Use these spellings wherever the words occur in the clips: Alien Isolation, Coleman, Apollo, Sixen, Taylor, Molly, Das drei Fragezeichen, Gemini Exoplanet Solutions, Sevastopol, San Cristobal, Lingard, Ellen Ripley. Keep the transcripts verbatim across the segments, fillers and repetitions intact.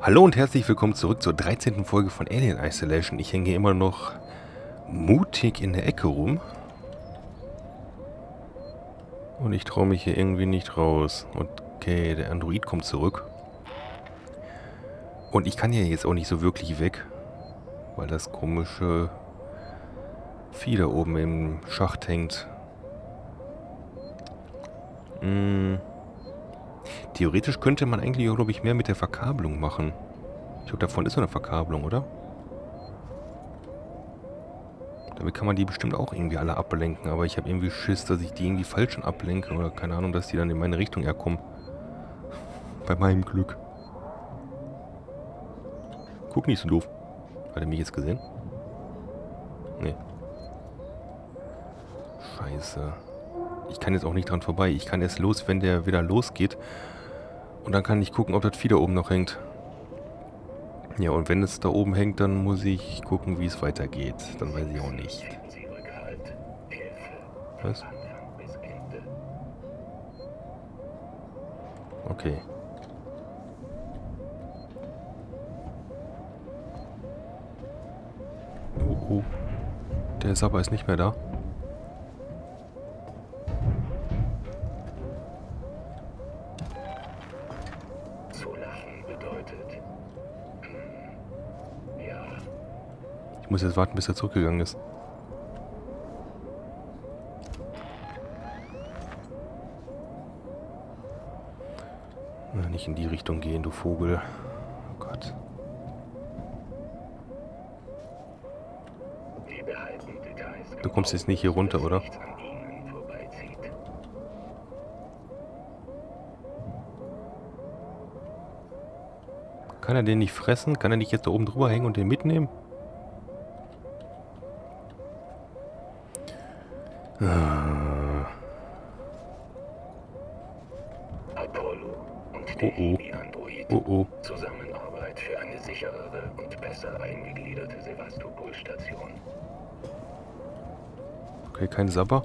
Hallo und herzlich willkommen zurück zur dreizehnten Folge von Alien Isolation. Ich hänge immer noch mutig in der Ecke rum. Und ich traue mich hier irgendwie nicht raus. Okay, der Android kommt zurück. Und ich kann ja jetzt auch nicht so wirklich weg, weil das komische Vieh da oben im Schacht hängt. Hm... Theoretisch könnte man eigentlich, glaube ich, mehr mit der Verkabelung machen. Ich glaube, davon ist so eine Verkabelung, oder? Damit kann man die bestimmt auch irgendwie alle ablenken. Aber ich habe irgendwie Schiss, dass ich die irgendwie falsch schon ablenke. Oder keine Ahnung, dass die dann in meine Richtung herkommen. Bei meinem Glück. Guck nicht so doof. Hat er mich jetzt gesehen? Nee. Scheiße. Ich kann jetzt auch nicht dran vorbei. Ich kann erst los, wenn der wieder losgeht. Und dann kann ich gucken, ob das Vieh da oben noch hängt. Ja, und wenn es da oben hängt, dann muss ich gucken, wie es weitergeht. Dann weiß ich auch nicht. Was? Okay. Oh, oh. Der Sapper ist nicht mehr da. Ich muss jetzt warten, bis er zurückgegangen ist. Na, nicht in die Richtung gehen, du Vogel. Oh Gott. Du kommst jetzt nicht hier runter, oder? Kann er den nicht fressen? Kann er nicht jetzt da oben drüber hängen und den mitnehmen? Oh oh. Oh oh. Zusammenarbeit für eine sicherere und besser eingegliederte Sevastopol-Station. Okay, kein Sapper.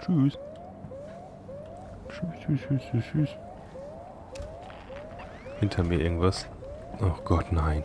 Tschüss. Tschüss, tschüss, tschüss, tschüss, tschüss. Hinter mir irgendwas. Oh Gott, nein.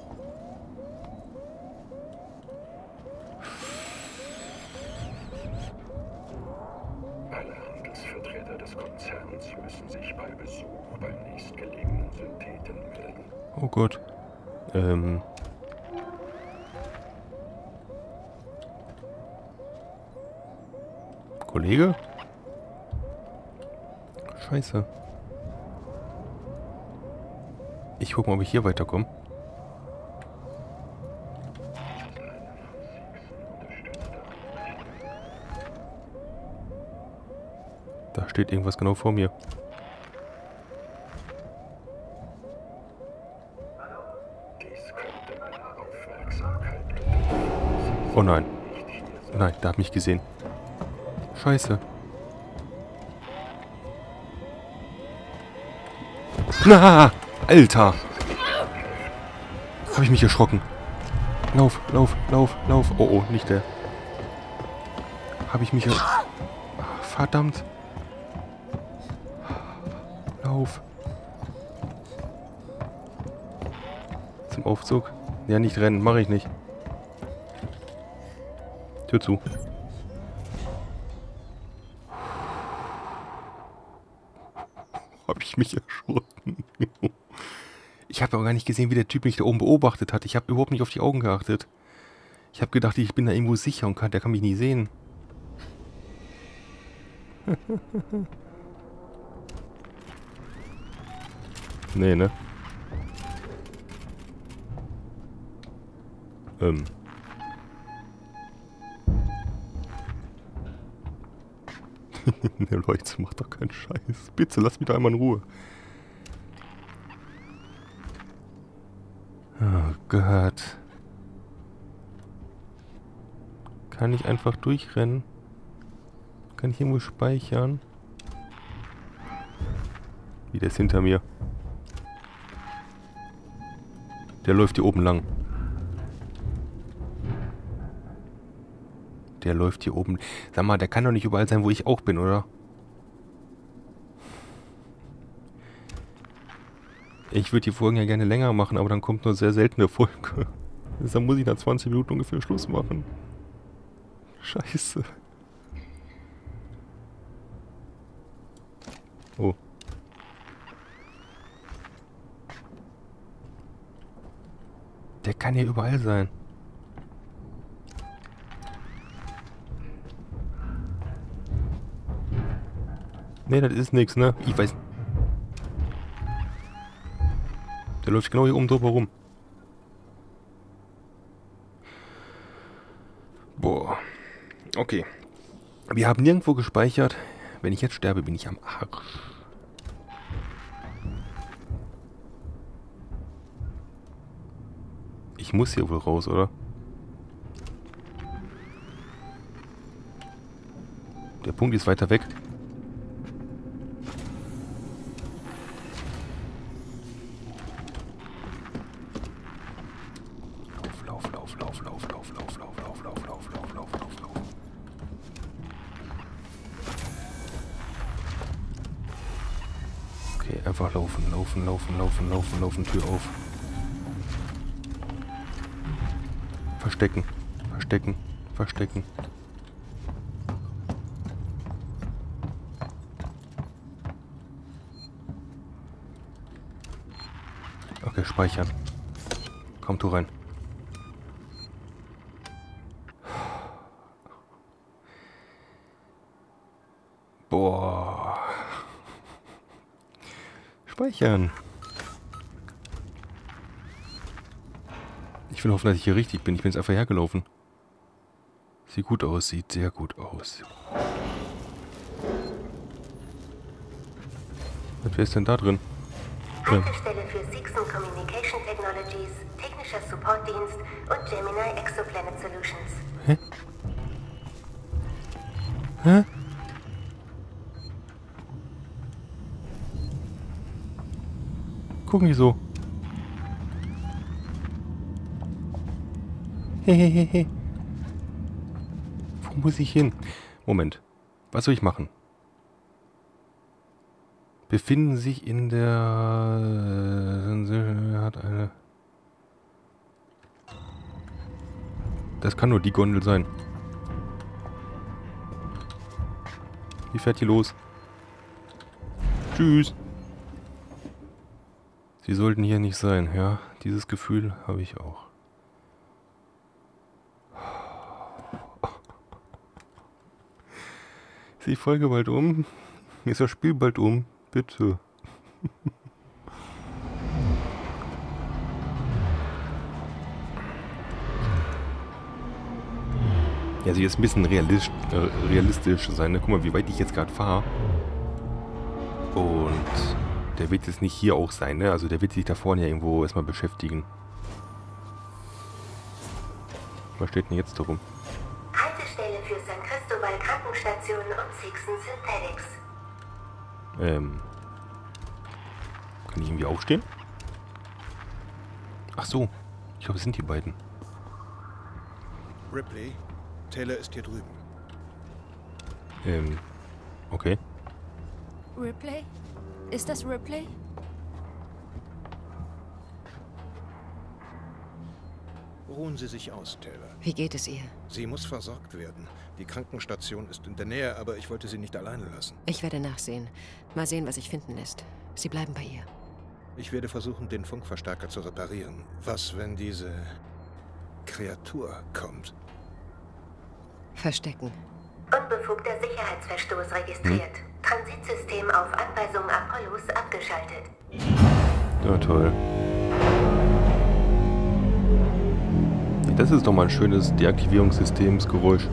Alle Handelsvertreter des Konzerns müssen sich bei Besuch beim nächstgelegenen Syntheten melden. Oh Gott. Ähm... Kollege? Scheiße. Ich guck mal, ob ich hier weiterkomme. Da steht irgendwas genau vor mir. Oh nein. Nein, der hat mich gesehen. Scheiße. Na, Alter. Habe ich mich erschrocken. Lauf, lauf, lauf, lauf. Oh, oh, nicht der. Habe ich mich erschrocken. Verdammt. Lauf. Zum Aufzug. Ja, nicht rennen. Mache ich nicht. Tür zu. Habe ich mich erschrocken. Ich habe auch gar nicht gesehen, wie der Typ mich da oben beobachtet hat. Ich habe überhaupt nicht auf die Augen geachtet. Ich habe gedacht, ich bin da irgendwo sicher und kann, der kann mich nie sehen. Nee, ne? Ähm. Der Leuchtturm macht doch keinen Scheiß. Bitte, lass mich da einmal in Ruhe. Oh Gott. Kann ich einfach durchrennen? Kann ich irgendwo speichern? Wie, der ist hinter mir. Der läuft hier oben lang. Der läuft hier oben. Sag mal, der kann doch nicht überall sein, wo ich auch bin, oder? Ich würde die Folgen ja gerne länger machen, aber dann kommt nur sehr seltene Folge. Deshalb muss ich nach zwanzig Minuten ungefähr Schluss machen. Scheiße. Oh. Der kann ja überall sein. Ne, das ist nix, ne? Ich weiß. Der läuft genau hier oben drüber rum. Boah. Okay. Wir haben nirgendwo gespeichert. Wenn ich jetzt sterbe, bin ich am Arsch. Ich muss hier wohl raus, oder? Der Punkt ist weiter weg. Einfach laufen, laufen, laufen, laufen, laufen, laufen, Tür auf. Verstecken, verstecken, verstecken. Okay, speichern. Komm, tu rein. Boah. Speichern. Ich will hoffen, dass ich hier richtig bin. Ich bin jetzt einfach hergelaufen. Sieht gut aus, sieht sehr gut aus. Was ist denn da drin? Haltestelle für Sixen Technologies, technischer Supportdienst und Gemini Exoplanet Solutions. Hä? Hä? Gucken die so. Hehehehe. Wo muss ich hin? Moment. Was soll ich machen? Befinden sich in der... Hat eine... Das kann nur die Gondel sein. Die fährt hier los. Tschüss. Sie sollten hier nicht sein, ja. Dieses Gefühl habe ich auch. Ist die Folge bald um? Ist das Spiel bald um? Bitte. Ja, sie ist ein bisschen realist, äh, realistisch sein, ne? Guck mal, wie weit ich jetzt gerade fahre. Und... Der wird jetzt nicht hier auch sein, ne? Also der wird sich da vorne ja irgendwo erstmal beschäftigen. Was steht denn jetzt darum? Haltestelle für San Cristobal Krankenstation und Sixen Synthetics. Ähm. Kann ich irgendwie aufstehen? Ach so. Ich glaube, es sind die beiden. Ripley, Taylor ist hier drüben. Ähm. Okay. Ripley? Ist das Ripley? Ruhen Sie sich aus, Taylor. Wie geht es ihr? Sie muss versorgt werden. Die Krankenstation ist in der Nähe, aber ich wollte sie nicht alleine lassen. Ich werde nachsehen. Mal sehen, was sich finden lässt. Sie bleiben bei ihr. Ich werde versuchen, den Funkverstärker zu reparieren. Was, wenn diese Kreatur kommt? Verstecken. Unbefugter Sicherheitsverstoß registriert. Hm. Transitsystem auf Anweisung Apollos abgeschaltet. Ja, toll. Das ist doch mal ein schönes Deaktivierungssystemsgeräusch.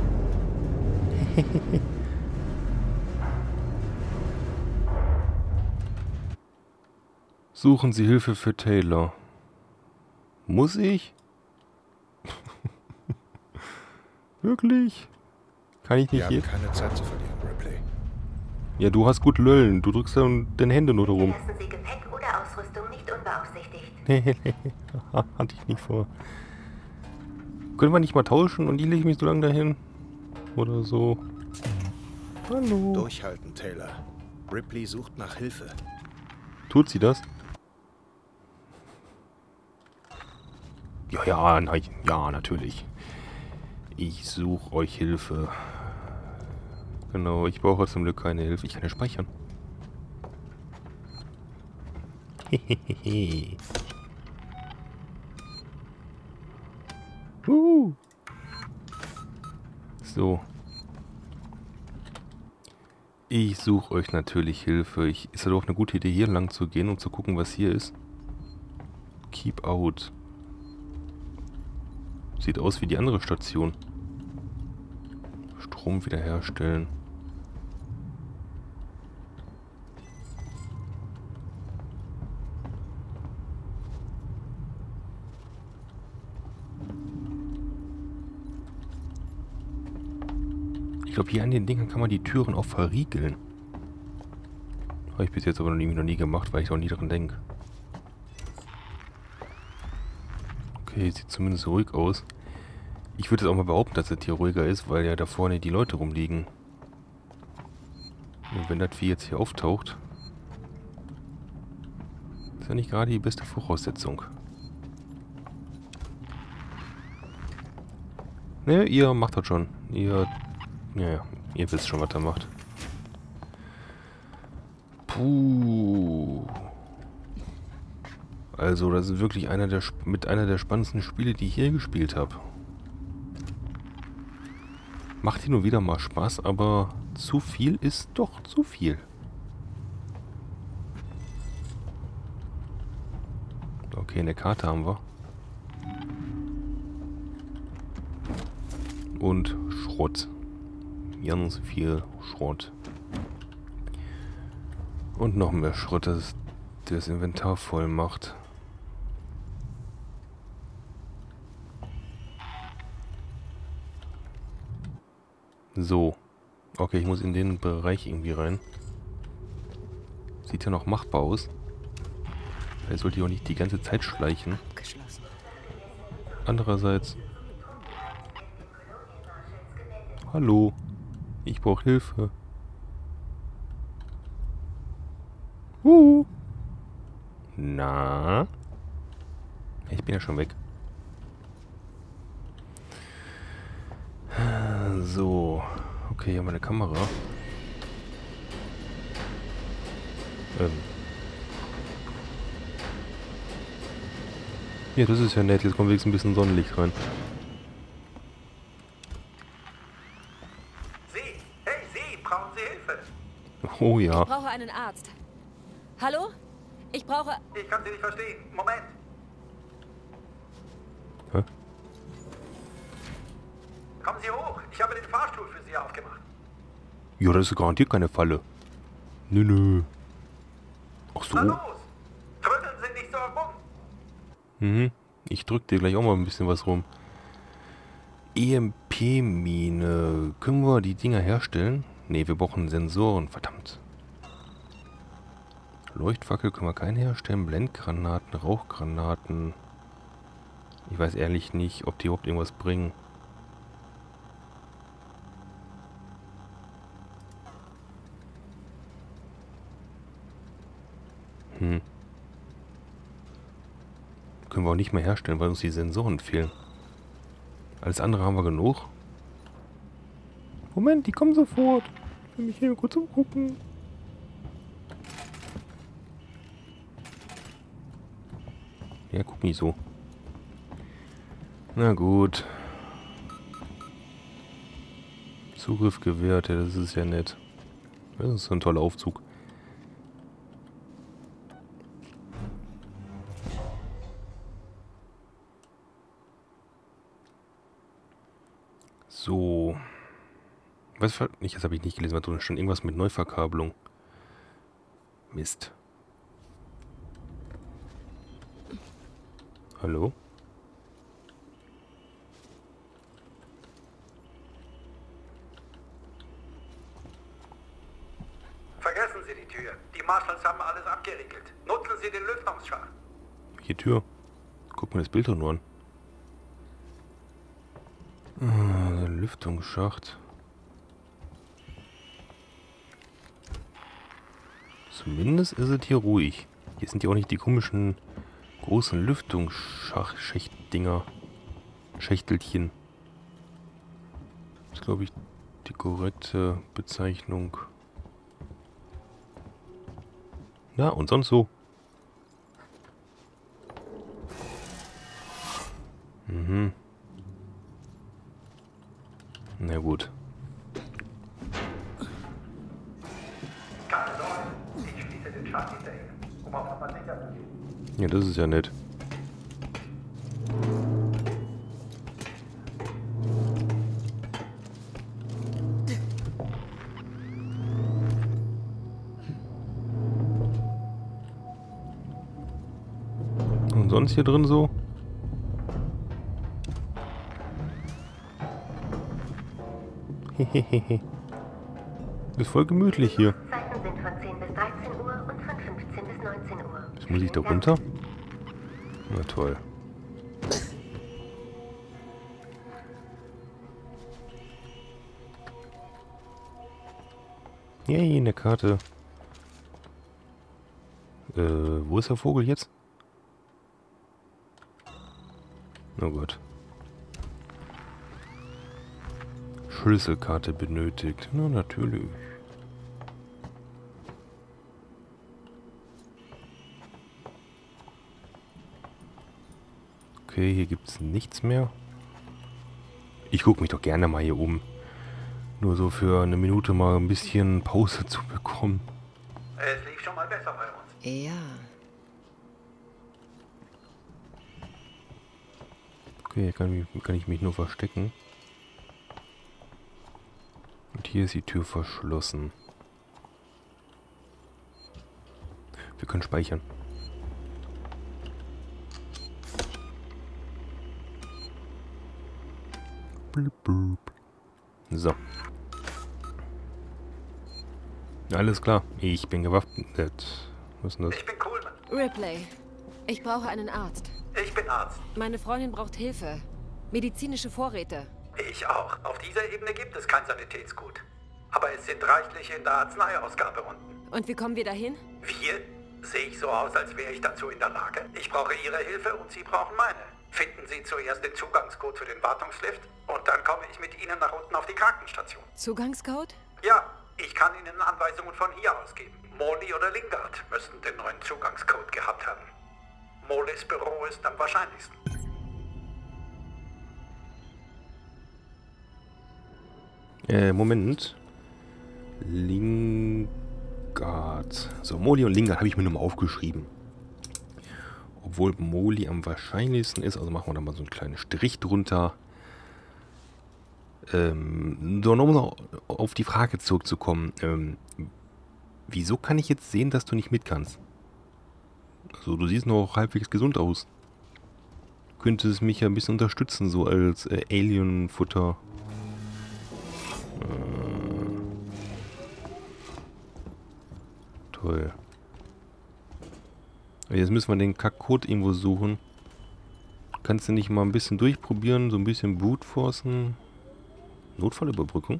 Suchen Sie Hilfe für Taylor. Muss ich? Wirklich? Kann ich nicht hier? Wir haben keine Zeit zu verlieren, Ripley. Ripley. Ja, du hast gut Löllen. Du drückst dann deine Hände nur darum. Lassen Sie Gepäck oder Ausrüstung nicht unbeaufsichtigt. Hatte ich nicht vor. Können wir nicht mal tauschen und die lege ich mich so lange dahin? Oder so. Hallo. Durchhalten, Taylor. Ripley sucht nach Hilfe. Tut sie das? Ja, ja, nein, ja, natürlich. Ich suche euch Hilfe. Genau, ich brauche zum Glück keine Hilfe. Ich kann ja speichern. Hehehe. Uh. So. Ich suche euch natürlich Hilfe. Ich, ist ja doch eine gute Idee, hier lang zu gehen, um zu gucken, was hier ist. Keep out. Sieht aus wie die andere Station. Strom wiederherstellen. Ich glaube, hier an den Dingern kann man die Türen auch verriegeln. Habe ich bis jetzt aber noch nie, noch nie gemacht, weil ich auch nie daran denke. Okay, sieht zumindest ruhig aus. Ich würde jetzt auch mal behaupten, dass das hier ruhiger ist, weil ja da vorne die Leute rumliegen. Und wenn das Vieh jetzt hier auftaucht, ist ja nicht gerade die beste Voraussetzung. Ne, ihr macht das schon. Ihr, naja, ihr wisst schon, was ihr macht. Puh. Also, das ist wirklich einer der, mit einer der spannendsten Spiele, die ich hier gespielt habe. Macht hier nur wieder mal Spaß, aber zu viel ist doch zu viel. Okay, eine Karte haben wir. Und Schrott. Ganz viel Schrott. Und noch mehr Schrott, das das Inventar voll macht. So. Okay, ich muss in den Bereich irgendwie rein. Sieht ja noch machbar aus. Vielleicht sollte ich auch nicht die ganze Zeit schleichen. Andererseits... Hallo. Ich brauche Hilfe. Uh. Na? Ich bin ja schon weg. So, okay, hier haben wir eine Kamera. Ähm. Ja, das ist ja nett. Jetzt kommt wenigstens ein bisschen Sonnenlicht rein. Sie, hey, Sie, brauchen Sie Hilfe? Oh ja. Ich brauche einen Arzt. Hallo? Ich brauche... Ich kann Sie nicht verstehen. Moment. Hä? Kommen Sie hoch. Ich habe den Fahrstuhl für Sie aufgemacht. Ja, das ist garantiert keine Falle. Nö, nö. Ach so. Na los. Trödeln Sie nicht so rum. Mhm. Ich drück dir gleich auch mal ein bisschen was rum. E M P-Mine. Können wir die Dinger herstellen? Ne, wir brauchen Sensoren. Verdammt. Leuchtfackel können wir keine herstellen. Blendgranaten, Rauchgranaten. Ich weiß ehrlich nicht, ob die überhaupt irgendwas bringen. Hm. Können wir auch nicht mehr herstellen, weil uns die Sensoren fehlen. Alles andere haben wir genug. Moment, die kommen sofort. Ich will mich hier kurz umgucken. Ja, guck nicht so. Na gut. Zugriff gewährt, ja, das ist ja nett. Das ist ein toller Aufzug. So. Was war. Nicht, das habe ich nicht gelesen, da stand irgendwas mit Neuverkabelung. Mist. Hallo? Sie die Tür. Die Marshals haben alles abgeriegelt. Nutzen Sie den Lüftungsschacht. Welche Tür? Guck mir das Bild doch nur an. Ah, der Lüftungsschacht. Zumindest ist es hier ruhig. Hier sind ja auch nicht die komischen großen Lüftungsschacht-Schicht-Dinger. Schächtelchen. Das ist, glaube ich, die korrekte Bezeichnung. Na, und sonst so. Mhm. Na gut. Ja, das ist ja nett. Und sonst hier drin so? Hehehe. Ist voll gemütlich hier. Zeiten sind von zehn bis dreizehn Uhr und von fünfzehn bis neunzehn Uhr. Jetzt muss ich da runter? Na toll. Yay, eine Karte. Äh, wo ist der Vogel jetzt? Oh Gott. Schlüsselkarte benötigt. Na, natürlich. Okay, hier gibt es nichts mehr. Ich gucke mich doch gerne mal hier um. Nur so für eine Minute mal ein bisschen Pause zu bekommen. Es lief schon mal besser bei uns. Ja. Okay, hier kann ich, kann ich mich nur verstecken. Und hier ist die Tür verschlossen. Wir können speichern. So. Alles klar. Ich bin gewappnet. Was ist denn das? Ich bin Coleman. Ripley. Ich brauche einen Arzt. Ich bin Arzt. Meine Freundin braucht Hilfe. Medizinische Vorräte. Ich auch. Auf dieser Ebene gibt es kein Sanitätsgut. Aber es sind reichlich in der Arzneiausgabe unten. Und wie kommen wir dahin? Wir? Sehe ich so aus, als wäre ich dazu in der Lage. Ich brauche Ihre Hilfe und Sie brauchen meine. Finden Sie zuerst den Zugangscode für den Wartungslift und dann komme ich mit Ihnen nach unten auf die Krankenstation. Zugangscode? Ja, ich kann Ihnen Anweisungen von hier aus geben. Molly oder Lingard müssten den neuen Zugangscode gehabt haben. Mollys Büro ist am wahrscheinlichsten. Äh, Moment. Lingard. So, Molly und Lingard habe ich mir nochmal aufgeschrieben. Obwohl Molly am wahrscheinlichsten ist, also machen wir da mal so einen kleinen Strich drunter. Ähm, so, um noch auf die Frage zurückzukommen. Ähm, wieso kann ich jetzt sehen, dass du nicht mit kannst? Also, du siehst noch halbwegs gesund aus. Könnte es mich ja ein bisschen unterstützen, so als äh, Alien-Futter. Äh. Toll. Jetzt müssen wir den Kackcode irgendwo suchen. Kannst du nicht mal ein bisschen durchprobieren, so ein bisschen brutforcen? Notfallüberbrückung?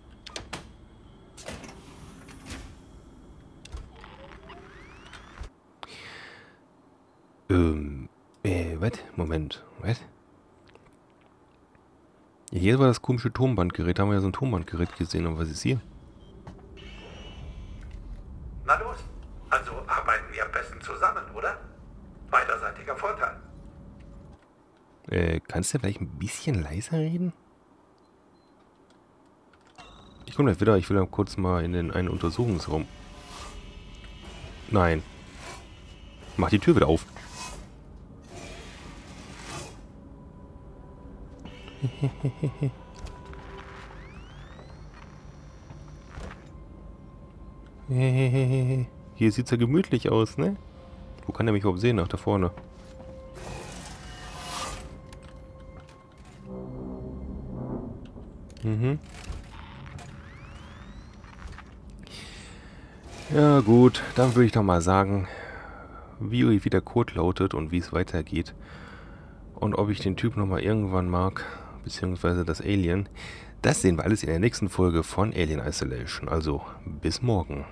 Ähm, äh, was? Moment, was? Hier war das komische Turmbandgerät. Da haben wir ja so ein Turmbandgerät gesehen. Und was ist hier? Na los, also arbeiten wir am besten zusammen, oder? Beiderseitiger Vorteil. Äh, kannst du vielleicht ein bisschen leiser reden? Ich komme gleich wieder. Ich will dann kurz mal in den einen Untersuchungsraum. Nein. Mach die Tür wieder auf. Hier sieht's ja gemütlich aus, ne? Wo kann der mich überhaupt sehen? Nach da vorne. Mhm. Ja gut, dann würde ich doch mal sagen, wie, wie der Code lautet und wie es weitergeht. Und ob ich den Typ nochmal irgendwann mag, beziehungsweise das Alien. Das sehen wir alles in der nächsten Folge von Alien Isolation. Also bis morgen.